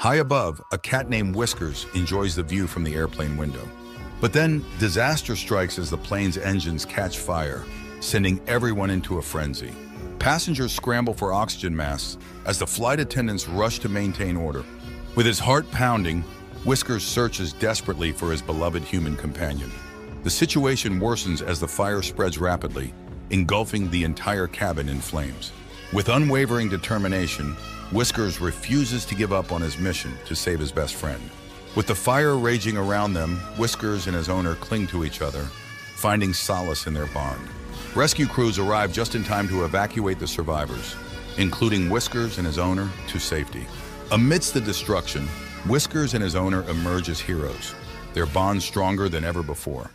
High above, a cat named Whiskers enjoys the view from the airplane window. But then disaster strikes as the plane's engines catch fire, sending everyone into a frenzy. Passengers scramble for oxygen masks as the flight attendants rush to maintain order. With his heart pounding, Whiskers searches desperately for his beloved human companion. The situation worsens as the fire spreads rapidly, engulfing the entire cabin in flames. With unwavering determination, Whiskers refuses to give up on his mission to save his best friend. With the fire raging around them, Whiskers and his owner cling to each other, finding solace in their bond. Rescue crews arrive just in time to evacuate the survivors, including Whiskers and his owner, to safety. Amidst the destruction, Whiskers and his owner emerge as heroes, their bond stronger than ever before.